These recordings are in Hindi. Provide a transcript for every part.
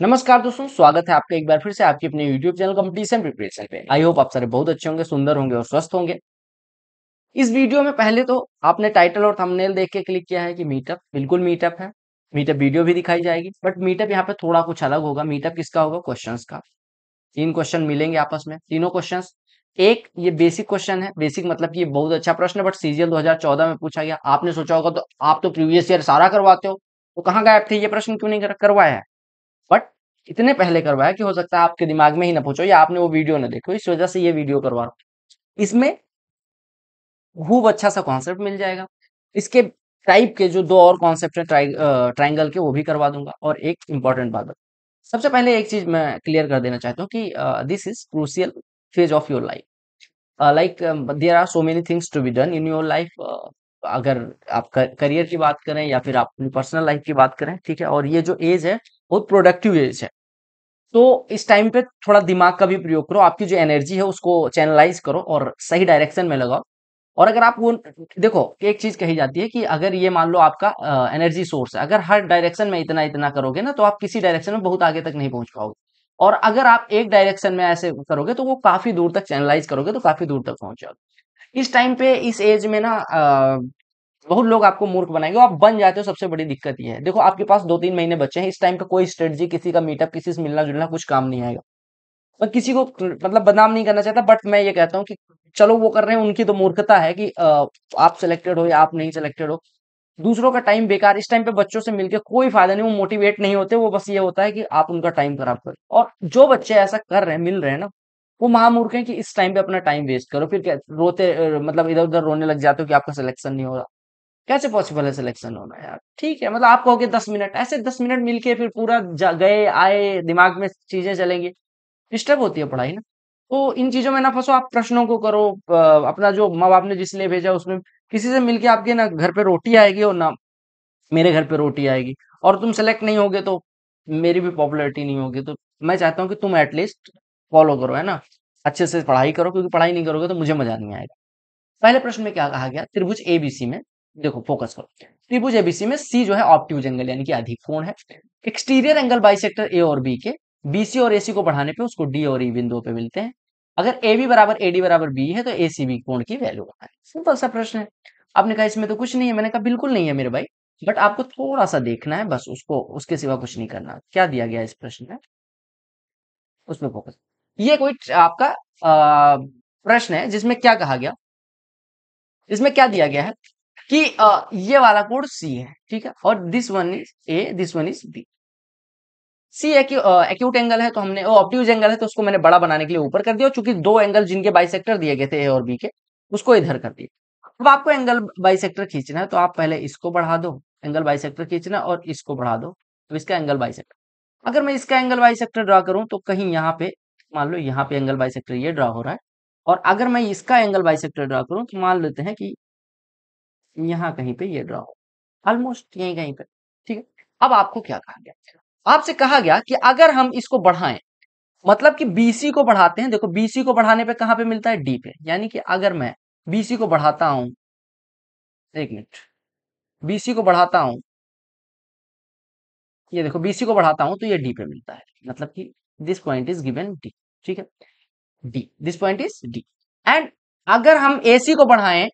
नमस्कार दोस्तों, स्वागत है आपका एक बार फिर से आपके अपने YouTube चैनल कंपटीशन प्रिपरेशन पे। आई होप आप सारे बहुत अच्छे होंगे, सुंदर होंगे और स्वस्थ होंगे। इस वीडियो में पहले तो आपने टाइटल और थंबनेल देख के क्लिक किया है कि मीटअप, बिल्कुल मीटअप है, मीटअप वीडियो भी दिखाई जाएगी, बट मीटअप यहाँ पे थोड़ा कुछ अलग होगा। मीटअप किसका होगा? क्वेश्चन का। 3 क्वेश्चन मिलेंगे आपस में, तीनों क्वेश्चन। एक ये बेसिक क्वेश्चन है, बेसिक मतलब ये बहुत अच्छा प्रश्न है, बट सीजीएल 2014 में पूछा गया। आपने सोचा होगा तो आप तो प्रीवियस ईयर सारा करवाते हो, तो कहाँ गायब थे, ये प्रश्न क्यों नहीं करवाया है? बट इतने पहले करवाया कि हो सकता है आपके दिमाग में ही ना पहुंचो या आपने वो वीडियो ना देखो, इस वजह से ये वीडियो करवा रहा हूं। इसमें खूब अच्छा सा कॉन्सेप्ट मिल जाएगा। इसके टाइप के जो 2 और कॉन्सेप्ट हैं ट्राइंगल के, वो भी करवा दूंगा। और एक इंपॉर्टेंट बात, सबसे पहले एक चीज मैं क्लियर कर देना चाहता हूँ कि this is crucial phase of your life. Like there are so many things to be done in your life. अगर आप करियर की बात करें या फिर आप अपनी पर्सनल लाइफ की बात करें, ठीक है। और ये जो एज है बहुत प्रोडक्टिव एज है, तो इस टाइम पे थोड़ा दिमाग का भी प्रयोग करो, आपकी जो एनर्जी है उसको चैनलाइज करो और सही डायरेक्शन में लगाओ। और अगर आप वो देखो, एक चीज कही जाती है कि अगर ये मान लो आपका एनर्जी सोर्स है, अगर हर डायरेक्शन में इतना इतना करोगे ना, तो आप किसी डायरेक्शन में बहुत आगे तक नहीं पहुंच पाओगे। और अगर आप एक डायरेक्शन में ऐसे करोगे तो वो काफी दूर तक चैनलाइज करोगे, तो काफी दूर तक पहुंच जाओगे। इस टाइम पे, इस एज में ना बहुत लोग आपको मूर्ख बनाएंगे, आप बन जाते हो। सबसे बड़ी दिक्कत ये है, देखो आपके पास 2-3 महीने बचे हैं। इस टाइम पे कोई स्ट्रेटजी, किसी का मीटअप, किसी से मिलना जुलना कुछ काम नहीं आएगा। मैं किसी को मतलब बदनाम नहीं करना चाहता, बट मैं ये कहता हूँ कि चलो वो कर रहे हैं, उनकी तो मूर्खता है कि आप सिलेक्टेड हो या आप नहीं सिलेक्टेड हो। दूसरों का टाइम बेकार। इस टाइम पे बच्चों से मिलकर कोई फायदा नहीं, वो मोटिवेट नहीं होते, वो बस ये होता है कि आप उनका टाइम खराब करें। और जो बच्चे ऐसा कर रहे हैं, मिल रहे हैं ना, वो महामूर्ख हैं कि इस टाइम पे अपना टाइम वेस्ट करो, फिर क्या रोते मतलब इधर उधर रोने लग जाते हो कि आपका सिलेक्शन नहीं हो रहा। कैसे पॉसिबल है सिलेक्शन होना यार? ठीक है, मतलब आप कहोगे 10 मिनट, ऐसे 10 मिनट मिलके फिर पूरा गए आए, दिमाग में चीजें चलेंगी, डिस्टर्ब होती है पढ़ाई ना। तो इन चीजों में ना फंसो, आप प्रश्नों को करो, अपना जो माँ बाप ने जिसने भेजा उसमें किसी से मिलके आपके ना घर पे रोटी आएगी और ना मेरे घर पे रोटी आएगी। और तुम सेलेक्ट नहीं होगे तो मेरी भी पॉपुलैरिटी नहीं होगी। तो मैं चाहता हूँ कि तुम एटलीस्ट फॉलो करो, है ना, अच्छे से पढ़ाई करो, क्योंकि पढ़ाई नहीं करोगे तो मुझे मजा नहीं आएगा। पहले प्रश्न में क्या कहा गया? त्रिभुज एबीसी में देखो, फोकस करो। त्रिभुज एबीसी में सी जो है ऑब्ट्यूज एंगल यानी कि अधिक कोण है। एक्सटीरियर एंगल बाइसेक्टर ए और बी के, बीसी और एसी को बढ़ाने पे उसको डी और ई बिंदुओं पे मिलते हैं। अगर एबी बराबर एडी बराबर बी है तो एसीबी कोण की वैल्यू बताएं। सिंपल सा प्रश्न है। आपने कहा इसमें तो कुछ नहीं है, मैंने कहा बिल्कुल नहीं है मेरे भाई, बट आपको थोड़ा सा देखना है बस, उसको उसके सिवा कुछ नहीं करना। क्या दिया गया इस प्रश्न में, उसमें फोकस। ये कोई आपका प्रश्न है जिसमें क्या कहा गया, इसमें क्या दिया गया है कि ये वाला कोण सी है, ठीक है, और this one is A, this one is B. C acute angle है तो हमने, ऑब्ट्यूज एंगल है तो उसको मैंने बड़ा बनाने के लिए ऊपर कर दिया, और चूंकि 2 एंगल जिनके बाइसेक्टर दिए गए थे ए और बी के, उसको इधर कर दिया। अब आपको एंगल बाइसेक्टर खींचना है तो आप पहले इसको बढ़ा दो, एंगल बाइसेक्टर खींचना, और इसको बढ़ा दो। तो इसका एंगल बाइसेक्टर, अगर मैं इसका एंगल बाइसेक्टर ड्रा करूं तो कहीं यहाँ पे मान लो, यहाँ पे एंगल बाइसेक्टर ये ड्रा हो रहा है, और अगर मैं इसका एंगल बाइसेक्टर ड्रा करूं तो मान लेते हैं कि यहाँ कहीं पे ये ड्रा हो, ऑलमोस्ट यहीं कहीं पे, ठीक है। अब आपको क्या कहा गया? आपसे कहा गया कि अगर हम इसको बढ़ाएं, मतलब कि बीसी को बढ़ाते हैं। देखो बीसी को बढ़ाने पे कहाँ पे मिलता है? डी पे। यानी कि अगर मैं बीसी को बढ़ाता हूं, एक मिनट, बीसी को बढ़ाता हूं, ये देखो बीसी को बढ़ाता हूं तो ये डी पे मिलता है, मतलब कि this point is given D, ठीक है, D, this point is D. And अगर हम एसी को बढ़ाएं,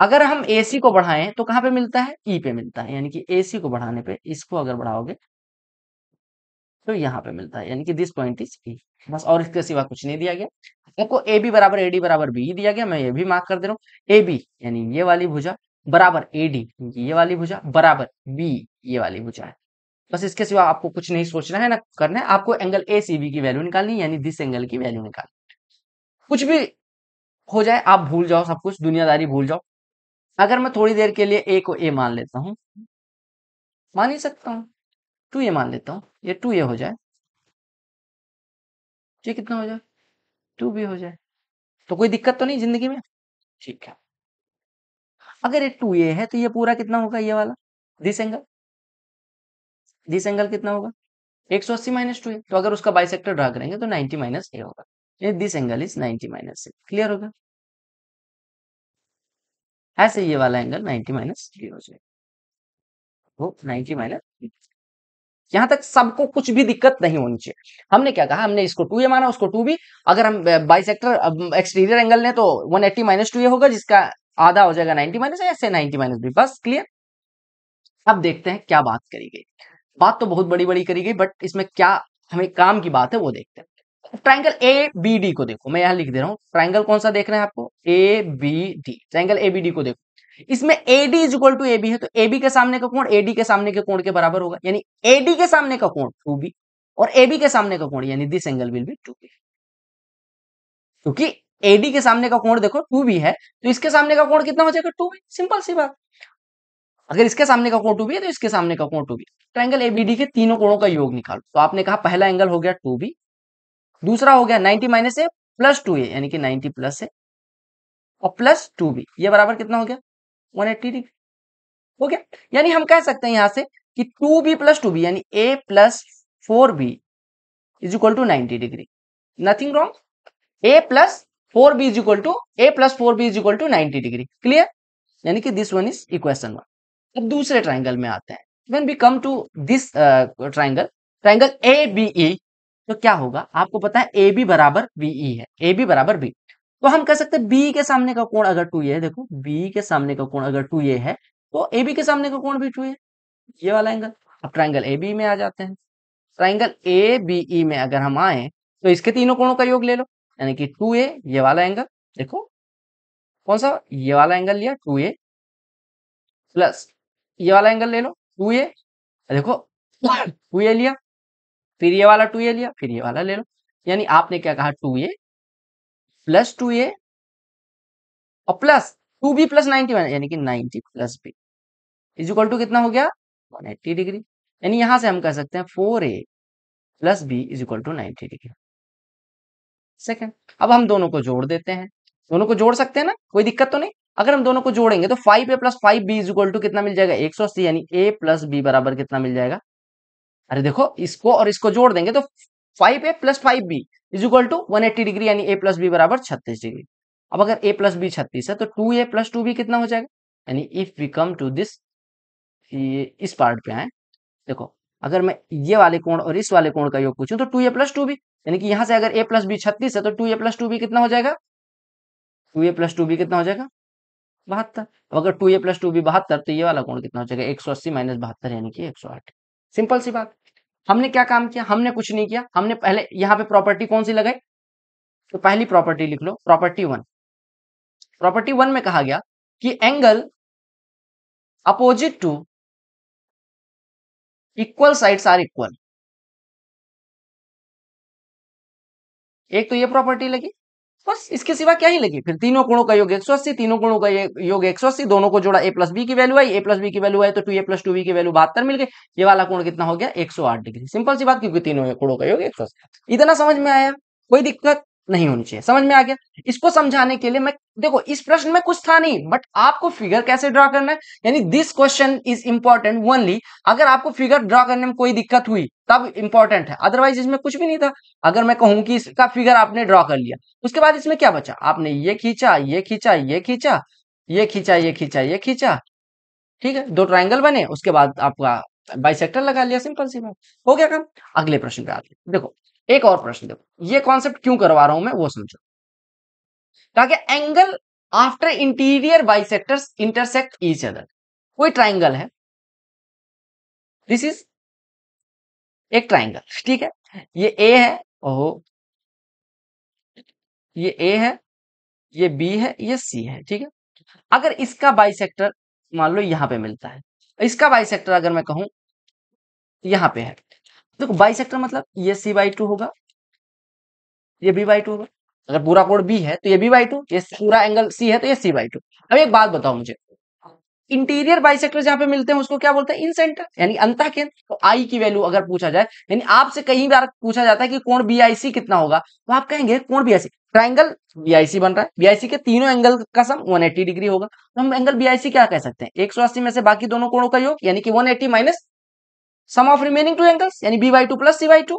अगर हम एसी को बढ़ाएं तो कहाँ पे मिलता है? ई पे मिलता है। यानी कि एसी को बढ़ाने पे, इसको अगर बढ़ाओगे तो यहाँ पे मिलता है, यानी कि दिस पॉइंट इज ई, बस। और इसके सिवा कुछ नहीं दिया गया। आपको ए बी बराबर एडी बराबर बी दिया गया, मैं ये भी मार्क कर दे रहा हूँ। ए बी यानी ये वाली भुजा बराबर एडी ये वाली भुजा बराबर बी ये वाली भुजा है, बस। इसके सिवा आपको कुछ नहीं सोचना है ना करना है। आपको एंगल ए सी बी की वैल्यू निकालनी, यानी दिस एंगल की वैल्यू निकालनी। कुछ भी हो जाए, आप भूल जाओ सब कुछ, दुनियादारी भूल जाओ। अगर मैं थोड़ी देर के लिए ए को ए मान लेता हूँ, मान ही सकता हूँ, 2a मान लेता हूँ, ये 2a हो जाए, ये कितना हो जाए? 2b हो जाए, तो कोई दिक्कत तो नहीं जिंदगी में, ठीक है। अगर ये 2a है तो ये पूरा कितना होगा? ये वाला दिस एंगल, दिस एंगल कितना होगा? 180 माइनस 2a। तो अगर उसका बाइसेक्टर ड्रा करेंगे तो 90 माइनस a होगा। ये this angle is 90 minus a, clear होगा? ऐसे ये वाला एंगल 90 माइनस a हो जाएगा, वो 90 माइनस यहां तक सबको कुछ भी दिक्कत नहीं होनी चाहिए। हमने क्या कहा, हमने इसको 2a माना, उसको 2b। अगर हम बाइसेक्टर एक्सटीरियर एंगल ने तो 180 माइनस 2a होगा, जिसका आधा हो जाएगा 90 माइनस ऐसे 90 माइनस b। बस क्लियर। अब देखते हैं क्या बात करी गई। बात तो बहुत बड़ी बड़ी करी गई, बट इसमें क्या हमें काम की बात है वो देखते हैं। ट्राइंगल ए बी डी को देखो, मैं यहाँ लिख दे रहा हूँ। ट्राइंगल कौन सा देख रहे हैं आपको, A B D. Triangle A B D को देखो, इसमें AD is equal to AB है, तो AB के सामने का कोण AD के सामने के कोण के बराबर होगा, यानी AD के सामने का कोण 2B और AB के सामने का कोण यानी this angle will B 2B। क्योंकि AD के सामने का कोण देखो 2B है, तो इसके सामने का कोण कितना हो जाएगा 2B। सिंपल सी बात, अगर इसके सामने का कोण 2B है तो इसके सामने का कोण 2B। ट्राइंगल ABD के तीनों कोणों का योग निकालो। तो आपने कहा पहला एंगल हो गया 2B, दूसरा हो गया 90 माइनस ए प्लस 2A यानी कि 90 प्लस ए और प्लस 2B, ये बराबर कितना हो गया 180 डिग्री हो गया। यानी हम कह सकते हैं यहां से कि 2b प्लस 2b यानी a plus 4b is equal to 90 degree. Nothing wrong. a plus 4b is equal to 90 degree. Clear. यानी कि दिस वन इज इक्वेशन 1। अब दूसरे ट्राइंगल में आते हैं। When we come to this triangle, triangle ABE, तो क्या होगा आपको पता है AB बराबर BE है, AB बराबर B। तो हम कह सकते हैं बी के सामने का कोण अगर 2a है, देखो बी के सामने का कोण अगर 2a है तो AB के सामने का कोण भी 2a है, ये वाला एंगल। अब ट्राइंगल ABE में आ जाते हैं। ट्राइंगल ABE में अगर हम आए तो इसके तीनों कोणों का योग ले लो, यानी कि 2a, ये वाला एंगल देखो कौन सा, ये वाला एंगल लिया 2a प्लस ये वाला एंगल ले लो 2a, देखो 2a लिया, फिर ये वाला 2a लिया, फिर ये वाला ले लो। यानी आपने क्या कहा 2a प्लस 2a और प्लस 2b प्लस 90 यानी कि 90 plus b is equal to कितना हो गया 180 डिग्री। यानी यहां से हम कह सकते हैं 4a plus b is equal to 90 degree. Second, अब हम दोनों को जोड़ देते हैं। दोनों को जोड़ सकते हैं ना, कोई दिक्कत तो नहीं। अगर हम दोनों को जोड़ेंगे तो 5a plus 5b is equal to कितना मिल जाएगा 180, यानी a प्लस b बराबर कितना मिल जाएगा, अरे देखो इसको और इसको जोड़ देंगे तो 5a plus 5b is equal to 180 degree यानी a प्लस b बराबर 36 डिग्री। अब अगर a प्लस b 36 है तो 2a प्लस 2b कितना हो जाएगा, यानी if we come to this, इस पार्ट पे आए देखो, अगर मैं ये वाले कोण और इस वाले कोण का योग पूछूं तो 2a प्लस 2b यानी कि यहां से अगर a प्लस b 36 है तो 2a प्लस 2b कितना हो जाएगा, 2a प्लस 2b कितना हो जाएगा 72। अब अगर 2a प्लस 2b 72 तो ये वाला कोण कितना हो जाएगा 180 माइनस 72 यानी कि 108। सिंपल सी बात। हमने क्या काम किया, हमने कुछ नहीं किया, हमने पहले यहाँ पे प्रॉपर्टी कौन सी लगाई, तो पहली प्रॉपर्टी लिख लो, प्रॉपर्टी 1। प्रॉपर्टी 1 में कहा गया कि angle opposite to equal sides are equal. एक तो ये प्रॉपर्टी लगी, बस इसके सिवा क्या ही लगी। फिर तीनों कोणों का योग 180, तीनों कोणों का योग 180, दोनों को जोड़ा, a प्लस b की वैल्यू आई, a प्लस b की वैल्यू आई तो 2a प्लस 2b की वैल्यू 72 मिल गई। ये वाला कोण कितना हो गया 108 डिग्री। सिंपल सी बात, क्योंकि तीनों कोणों का योग 180। इतना समझ में आया, कोई दिक्कत नहीं होनी चाहिए। समझ में आ गया। इसको समझाने के लिए मैं देखो, इस प्रश्न में कुछ था नहीं, बट आपको फिगर कैसे ड्रॉ करना है, यानी this question is important only अगर आपको फिगर ड्रॉ करने में कोई दिक्कत हुई तब इंपॉर्टेंट है, अदरवाइज इसमें कुछ भी नहीं था। अगर मैं कहूं कि इसका फिगर आपने ड्रॉ कर लिया, उसके बाद इसमें क्या बचा, आपने ये खींचा, ये खींचा, ये खींचा, ये खींचा, ये खींचा, ये खींचा, ठीक है, दो ट्राइंगल बने, उसके बाद आपका बाइसेक्टर लगा लिया। सिंपल सी बात, हो गया काम। अगले प्रश्न पे आते हैं। देखो एक और प्रश्न, देखो ये कॉन्सेप्ट क्यों करवा रहा हूं मैं वो समझो। ताकि angle after interior bisectors intersect each other. कोई ट्राइंगल है, दिस इज एक ट्राइंगल, ठीक है, ये ए है, ओहो ये ए है, ये बी है, ये सी है, ठीक है। अगर इसका बाइसेक्टर मान लो यहां पे मिलता है, इसका बाइसेक्टर अगर मैं कहूं यहां पे है, देखो बाइसेक्टर मतलब ये सी बाई टू होगा, ये बी बाई टू होगा। अगर पूरा कोण बी है तो ये बी बाई टू, ये पूरा एंगल सी है तो ये सी बाई टू। अब एक बात बताओ मुझे, इंटीरियर बाइसेक्टर जहां पे मिलते हैं उसको क्या बोलते हैं, इनसेंटर यानी अंतःकेंद्र। तो आई की वैल्यू अगर पूछा जाए, यानी आपसे कहीं बार पूछा जाता है कि कोण BIC कितना होगा, तो आप कहेंगे कोण BIC, ट्राइंगल BIC बन रहा है, BIC के तीनों एंगल का सम 180 डिग्री होगा, तो हम एंगल BIC क्या कह सकते हैं 180 में से बाकी दोनों कोणों का योग यानी कि 180 minus sum of remaining two angles यानी B by two plus C by two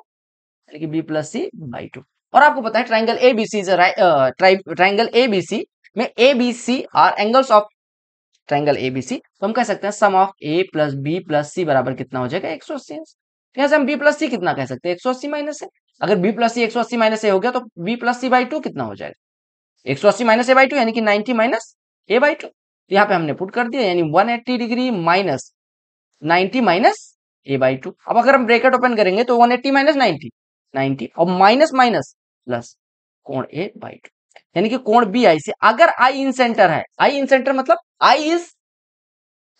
यानी कि B plus C by two. और आपको पता है ट्राइंगल ABC, ट्राइंगल ABC में ABC are angles of triangle ABC, तो हम कह सकते हैं sum of a plus b plus c बराबर कितना हो जाएगा 180। यहाँ से हम बी प्लस सी कितना कह सकते हैं 180 माइनस है। अगर B plus C 180 minus A हो गया तो B plus C by two कितना हो जाएगा 180 माइनस ए बाई टू यानी कि 90 माइनस ए बाई टू। यहाँ पे हमने पुट कर दिया यानी 180 degree minus 90 minus A by two. अब अगर हम ब्रेकेट ओपन करेंगे तो 180 माइनस 90 90 और माइनस माइनस प्लस कोण ए बाई टू यानी कि कोण बी आई से अगर आई इन सेंटर है। आई इन सेंटर मतलब I is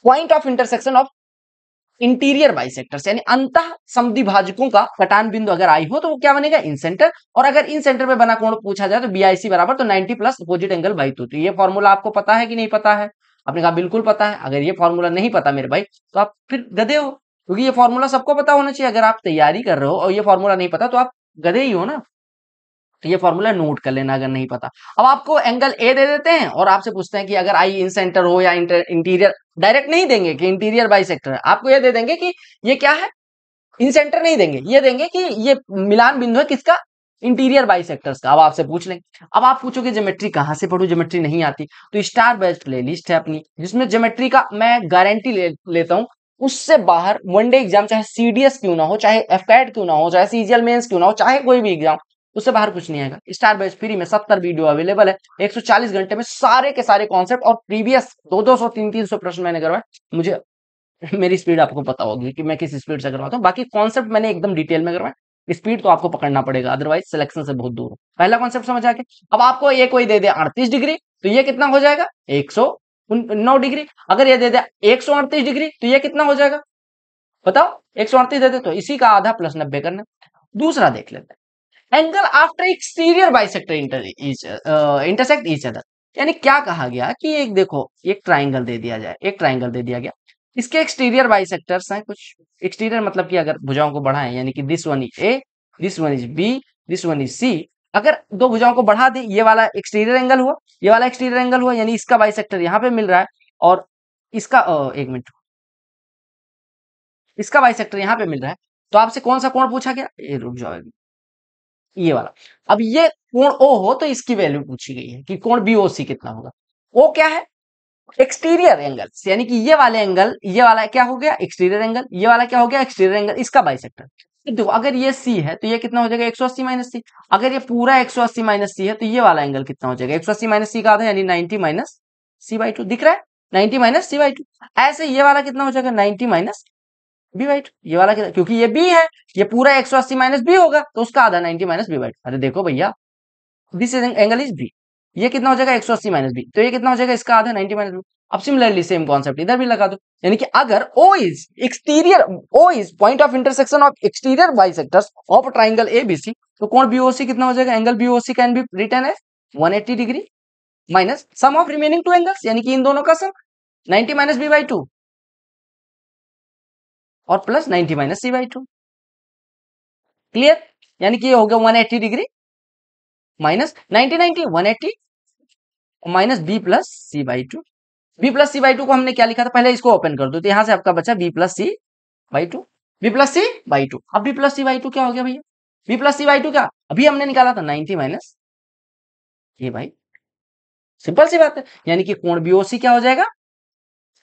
point of intersection of interior bisectors यानी अंतः समद्विभाजकों का कटान बिंदु अगर आई हो तो वो क्या बनेगा इन सेंटर। और अगर इन सेंटर पे बना कोण पूछा जाए तो बीआईसी बराबर तो 90 plus opposite angle by two. तो ये फॉर्मूला आपको पता है कि नहीं पता है? आपने कहा बिल्कुल पता है। अगर ये फॉर्मूला नहीं पता मेरे भाई तो आप फिर गधे हो, क्योंकि ये फॉर्मूला सबको पता होना चाहिए। अगर आप तैयारी कर रहे हो और ये फॉर्मूला नहीं पता तो आप गधे ही हो ना। तो ये फॉर्मूला नोट कर लेना अगर नहीं पता। अब आपको एंगल ए दे देते हैं और आपसे पूछते हैं कि अगर आई इन सेंटर हो या इंटीरियर, डायरेक्ट नहीं देंगे कि इंटीरियर बाइसेक्टर, आपको ये दे देंगे कि ये क्या है इन सेंटर नहीं देंगे, ये देंगे कि ये मिलान बिंदु है किसका इंटीरियर बाइसेक्टर्स का। अब आपसे पूछ लेंगे, अब आप पूछोगे ज्योमेट्री कहाँ से पढ़ू, ज्योमेट्री नहीं आती। तो स्टार बैच प्ले लिस्ट है अपनी जिसमें ज्योमेट्री का मैं गारंटी लेता हूँ उससे बाहर वनडे एग्जाम चाहे सीडीएस क्यों ना हो, चाहे एफकैट क्यों ना हो, चाहे सीजीएल मेंस क्यों ना हो, चाहे कोई भी एग्जाम उससे बाहर कुछ नहीं आएगा। स्टार बैच फ्री में 70 वीडियो अवेलेबल है, 140 घंटे में सारे के सारे कॉन्सेप्ट और प्रीवियस 200, 300, 300 प्रश्न मैंने करवाए। मुझे मेरी स्पीड आपको पता होगी कि मैं किस स्पीड से करवाता हूँ, बाकी कॉन्सेप्ट मैंने एकदम डिटेल में करवाया। स्पीड तो आपको पकड़ना पड़ेगा अदरवाइज सिलेक्शन से बहुत दूर हो। पहला कॉन्सेप्ट समझ आके अब आपको ये कोई दे दे 38 डिग्री तो ये कितना हो जाएगा 109 डिग्री। अगर ये दे दे 138 डिग्री तो ये कितना हो जाएगा बताओ 138 दे दे तो इसी का आधा प्लस 90 करना। दूसरा देख लेते हैं angle after exterior bisector intersect each other यानी क्या कहा गया कि एक देखो एक ट्राइंगल दे दिया जाए, एक ट्राइंगल दे दिया गया इसके एक्सटीरियर बाइसेक्टर्स हैं कुछ। एक्सटीरियर मतलब कि अगर भुजाओं को बढ़ाएं यानी कि this one is A, this one is B, this one is C. अगर दो भुजाओं को बढ़ा दें ये वाला एक्सटीरियर एंगल हुआ, ये वाला एक्सटीरियर एंगल हुआ यानी इसका बाइसेक्टर यहाँ पे मिल रहा है और इसका इसका बाइसेक्टर यहाँ पे मिल रहा है। तो आपसे कौन सा कोण पूछा गया ये रुक जाओ ये वाला। अब ये कोण ओ हो तो इसकी वैल्यू पूछी गई है कि कोण बीओसी कितना होगा। ओ क्या है एक्सटीरियर एंगल यानी कि ये वाले एंगल, ये वाला क्या हो गया एक्सटीरियर एंगल, ये वाला क्या हो गया एक्सटीरियर एंगल, इसका बाइसेक्टर। देखो अगर ये सी है तो ये कितना हो जाएगा 180 माइनस सी। अगर ये पूरा 180 माइनस सी है तो ये वाला एंगल कितना हो जाएगा 180 माइनस सी का आधा यानी 90 माइनस सी बाई टू। दिख रहा है 90 माइनस सी बाई टू। ऐसे ये वाला कितना हो जाएगा 90 माइनस बी बाई टू। ये वाला कितना क्योंकि ये बी है, ये पूरा 180 माइनस बी होगा तो उसका आधा 90 माइनस बी बाई टू। अरे देखो भैया दिस एंगल इज बी, ये कितना हो जाएगा 180 माइनस बी तो ये कितना हो जाएगा इसका आधा 90 माइनस बी। अब सिमिलरली सेम कॉन्सेप्ट इधर भी लगा दो यानी कि अगर O is exterior, O is point of intersection of exterior bisectors of triangle ABC तो कोण बीओसी कितना हो जाएगा, angle BOC can be written as 180 degree minus sum of remaining two angles यानी कि इन दोनों का sum 90 minus B by two और plus 90 minus C by two. Clear यानी कि ये हो गया 180 degree minus 180 minus B plus C by two. B plus C by two को हमने क्या लिखा था पहले इसको ओपन कर दो तो यहां से आपका बचा B plus C by two, B plus C by two. अब B plus C by two क्या हो गया भैया, B plus C by two क्या अभी हमने निकाला था 90 माइनस ये भाई, सिंपल सी बात है यानी कि कोण बीओसी क्या हो जाएगा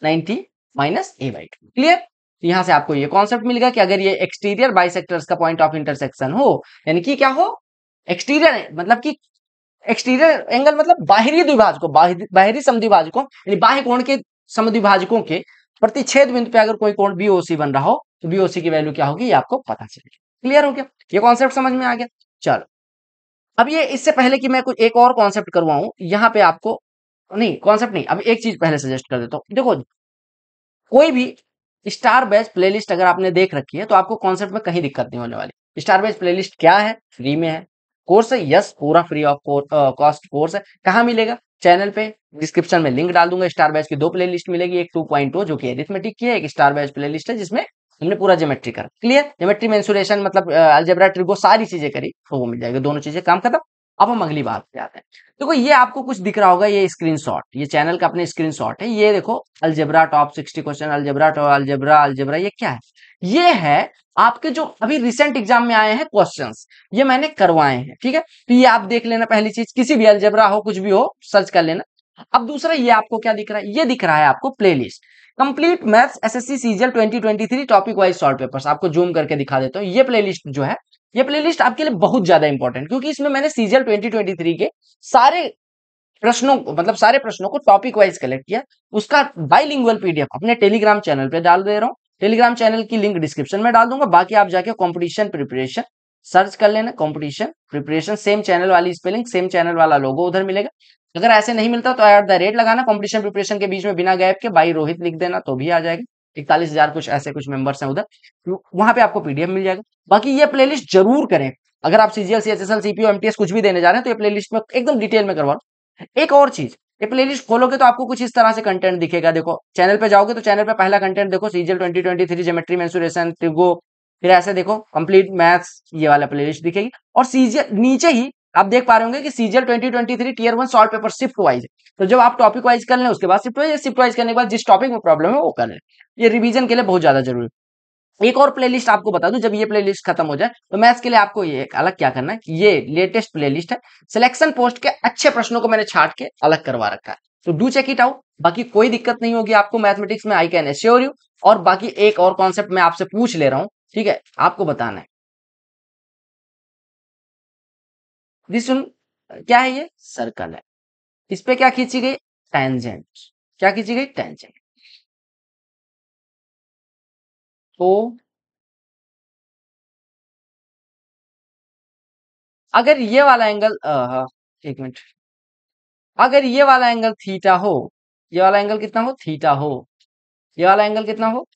90 minus A by two. Clear यहां से आपको ये कॉन्सेप्ट मिल गया कि अगर ये एक्सटीरियर बाइसेक्टर्स का पॉइंट ऑफ इंटरसेक्शन हो यानी कि क्या हो एक्सटीरियर मतलब कि एक्सटीरियर एंगल मतलब बाहरी द्विभाजकों, बाहरी समद्विभाजकों यानी बाह्य कोण के समद्विभाजकों के प्रतिच्छेद बिंदु पे अगर कोई कोण बीओसी बन रहा हो तो बीओसी की वैल्यू क्या होगी ये आपको पता चलेगा। क्लियर हो गया ये कॉन्सेप्ट समझ में आ गया। चलो अब ये इससे पहले कि मैं कुछ एक और कॉन्सेप्ट करवाऊं यहाँ पे आपको नहीं कॉन्सेप्ट नहीं अब एक चीज पहले सजेस्ट कर देता हूँ। देखो कोई भी स्टार बैच प्लेलिस्ट अगर आपने देख रखी है तो आपको कॉन्सेप्ट में कहीं दिक्कत नहीं होने वाली। स्टार बैच प्लेलिस्ट क्या है फ्री में है, कोर्स है यस पूरा फ्री ऑफ कॉस्ट कोर्स है। कहाँ मिलेगा चैनल पे डिस्क्रिप्शन में लिंक डाल दूंगा। स्टार बैच की दो प्लेलिस्ट मिलेगी, एक 2.0 जो कि एरिथमेटिक की है, एक स्टार बैच प्लेलिस्ट है जिसमें हमने पूरा ज्योमेट्री करा। क्लियर ज्योमेट्री मेंसुरेशन मतलब अलजेब्रा ट्रिगो सारी चीजें करी तो वो मिल जाएगा, दोनों चीजें काम खत्म। अब हम अगली बात पे आते हैं। देखो ये आपको कुछ दिख रहा होगा ये स्क्रीनशॉट, ये चैनल का अपने स्क्रीनशॉट है। ये देखो अलजेब्रा टॉप 60 क्वेश्चन, अलजेब्रा ये क्या है, ये है आपके जो अभी रिसेंट एग्जाम में आए हैं क्वेश्चंस, ये मैंने करवाए हैं ठीक है। तो ये आप देख लेना पहली चीज, किसी भी अलजेब्रा हो कुछ भी हो सर्च कर लेना। अब दूसरा ये आपको क्या दिख रहा है, ये दिख रहा है आपको playlist. Complete maths SSC CGL 2023 topic wise short papers आपको जूम करके दिखा देता हूँ। ये प्लेलिस्ट जो है, ये प्लेलिस्ट आपके लिए बहुत ज्यादा इंपॉर्टेंट, क्योंकि इसमें मैंने सीजीएल 2023 के सारे प्रश्नों को, मतलब सारे प्रश्नों को टॉपिक वाइज कलेक्ट किया। उसका बाइलिंगुअल पीडीएफ अपने टेलीग्राम चैनल पे डाल दे रहा हूँ, टेलीग्राम चैनल की लिंक डिस्क्रिप्शन में डाल दूंगा। बाकी आप जाके कंपटीशन प्रिपरेशन सर्च कर लेना, कंपटीशन प्रिपरेशन सेम चैनल वाली स्पेलिंग, सेम चैनल वाला लोगो उधर मिलेगा। अगर ऐसे नहीं मिलता तो @ लगाना, कंपटीशन प्रिपरेशन के बीच में बिना गैप के भाई रोहित लिख देना तो भी आ जाएगा। 41,000 कुछ ऐसे कुछ मेंबर्स हैं उधर, वहां पे आपको पीडीएफ मिल जाएगा। बाकी ये प्लेलिस्ट जरूर करें, अगर आप सीजीएल सीएचएसएल सीपीओ एमटीएस कुछ भी देने जा रहे हैं तो ये प्लेलिस्ट में एकदम डिटेल में करवा लो। एक और चीज, ये प्लेलिस्ट खोलोगे तो आपको कुछ इस तरह से कंटेंट दिखेगा। देखो चैनल पे जाओगे तो चैनल पे पहला कंटेंट देखो सीजीएल 2023 ज्योमेट्री मेंसुरेशन ट्रिगो, फिर ऐसे देखो कंप्लीट मैथ्स, ये वाला प्लेलिस्ट दिखेगी। और सीजीएल नीचे ही आप देख पा रहे होंगे कि CGL 2023 Tier 1 short paper shift wise है। तो जब आप टॉपिक वाइज कर लें उसके बाद शिफ्ट वाइज करने के बाद जिस टॉपिक में प्रॉब्लम है वो कर लें। ये रिवीजन के लिए बहुत ज्यादा जरूरी है। एक और प्लेलिस्ट आपको बता दूं, जब ये प्लेलिस्ट खत्म हो जाए तो मैथ्स के लिए आपको ये एक अलग क्या करना है, ये लेटेस्ट प्लेलिस्ट है, सिलेक्शन पोस्ट के अच्छे प्रश्नों को मैंने छाट के अलग करवा रखा है, तो डू चेक इट आउट। बाकी कोई दिक्कत नहीं होगी आपको मैथमेटिक्स में, आई कैन एश्योर यू। और बाकी एक और कॉन्सेप्ट मैं आपसे पूछ ले रहा हूँ, ठीक है, आपको बताना है क्या है ये सर्कल है, इस पे क्या खींची गई टेंजेंट, क्या खींची गई टेंजेंट। तो अगर ये वाला एंगल, एक मिनट, अगर ये वाला एंगल थीटा हो, ये वाला एंगल कितना हो थीटा हो, ये वाला एंगल कितना हो,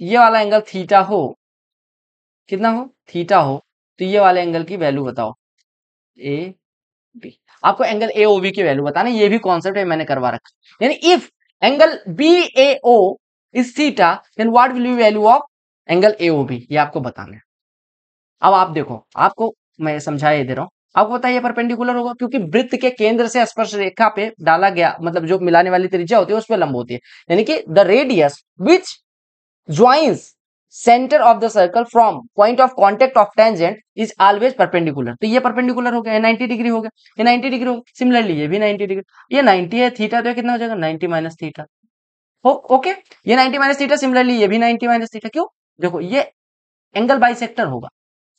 ये वाला एंगल थीटा हो, कितना हो थीटा हो, तो ये वाले एंगल की वैल्यू बताओ ए बी, आपको एंगल ए ओ बी की वैल्यू बताना। ये भी कॉन्सेप्ट है, मैंने करवा रखा। यानी if angle B A O is theta then what will be value of angle A O B, ये आपको बताना है। अब आप देखो, आपको मैं समझाया दे रहा हूँ, आपको पता है ये परपेंडिकुलर होगा क्योंकि वृत्त के केंद्र से स्पर्श रेखा पे डाला गया, मतलब जो मिलाने वाली त्रिज्या होती है उस पर लंब होती है। यानी कि the radius which joins centre of the circle from point of contact of tangent is always perpendicular. तो ये परपेंडिकुलर हो गया, 90 डिग्री हो गया, ये 90 डिग्री हो गया। सिमिलरली ये भी 90 डिग्री, ये 90 है थीटा, तो कितना हो जाएगा 90 माइनस थीटा। ओके, ये 90 माइनस थीटा, सिमिलरली ये भी 90 माइनस थीटा। क्यों? देखो ये एंगल बाइसेक्टर होगा,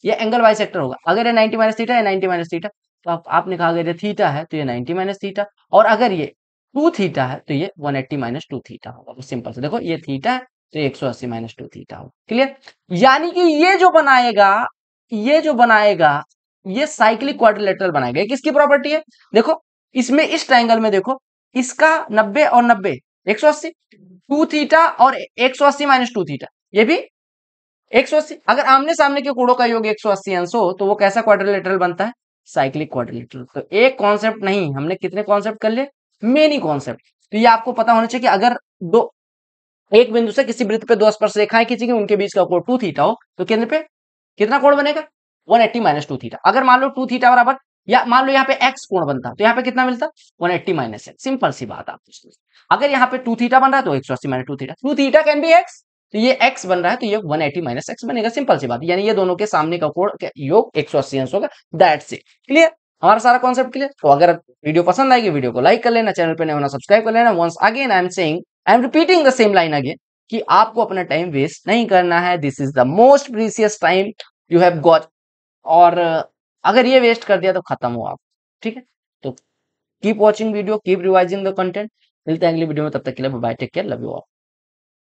ये एंगल बाइसेक्टर होगा। अगर ये 90 माइनस थीटा, ये 90 माइनस थीटा, तो आपने कहा अगर ये थीटा है तो ये 90 माइनस थीटा, और अगर ये 2 थीटा है तो ये 180 माइनस 2 थीटा होगा। सिंपल से देखो, ये थीटा है तो 180 माइनस 2 थीटा हो। क्लियर? यानी कि ये जो बनाएगा ये साइक्लिक क्वाड्रिलेटरल बनाएगा। ये किसकी प्रॉपर्टी है? देखो इसमें, इस ट्रायंगल में देखो, इसका 90 और 90 180, 2 थीटा और 180 माइनस 2 थीटा, ये भी 180। अगर आमने सामने के कोणों का योग 180 अंश हो तो वो कैसा क्वाड्रिलेटरल बनता है? Cyclic quadrilateral. तो एक कॉन्सेप्ट नहीं, हमने कितने कॉन्सेप्ट कर लिए? Many concept. तो ये आपको पता होना चाहिए कि अगर दो, एक बिंदु से किसी वृत्त पे 2 स्पर्शरेखाएं खींची गई, उनके बीच का कोण 2 थीटा हो तो केंद्र पे कितना कोण बनेगा? 180 माइनस 2 थीटा। अगर मान लो 2 थीटा बराबर, या मान लो यहाँ पे x कोण बनता तो यहाँ पे कितना मिलता? 180 माइनस x। सिंपल सी बात आपको। अगर यहाँ पे 2 थीटा बन रहा है तो 180 माइनस 2 थीटा, 2 थीटा कैन बी x, तो ये x बन रहा है तो ये 180 माइनस x बनेगा। सिंपल सी बात, यानी ये दोनों के सामने का कोण योग 180 अंश होगा। That's it. क्लियर? हमारा सारा कॉन्सेप्ट क्लियर। तो अगर वीडियो पसंद आएगी वीडियो को लाइक कर लेना, चैनल पर नए होना सब्सक्राइब कर लेना। Once again I am repeating the same line again कि आपको अपना टाइम वेस्ट नहीं करना है। This is the most precious time you have got, और अगर ये वेस्ट कर दिया तो खत्म हो आप। ठीक है? तो keep watching video, keep revising the content. मिलते हैं अगली वीडियो में, तब तक के लिए bye, take care, love you all.